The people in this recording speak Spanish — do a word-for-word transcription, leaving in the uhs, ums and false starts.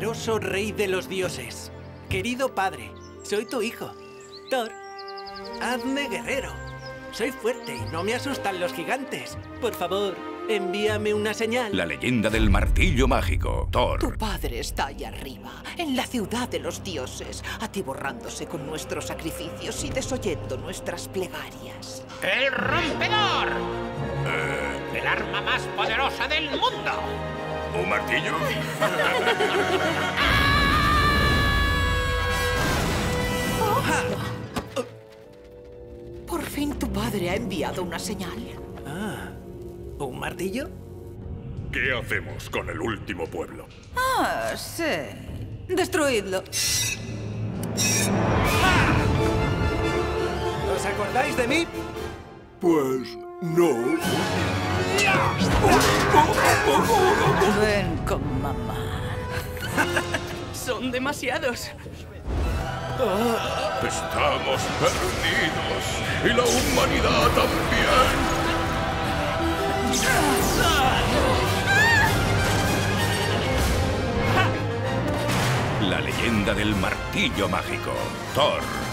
poderoso rey de los dioses. Querido padre, soy tu hijo, Thor. Hazme guerrero. Soy fuerte y no me asustan los gigantes. Por favor, envíame una señal. La leyenda del martillo mágico, Thor. Tu padre está allá arriba, en la ciudad de los dioses, atiborrándose con nuestros sacrificios y desoyendo nuestras plegarias. ¡El rompedor! Eh... ¡El arma más poderosa del mundo! ¿Un martillo? Por fin tu padre ha enviado una señal. Ah, ¿un martillo? ¿Qué hacemos con el último pueblo? Ah, sí. Destruidlo. ¡Ah! ¿Os acordáis de mí? Pues no. Ven con mamá. Son demasiados. Estamos perdidos. Y la humanidad también. La leyenda del martillo mágico, Thor.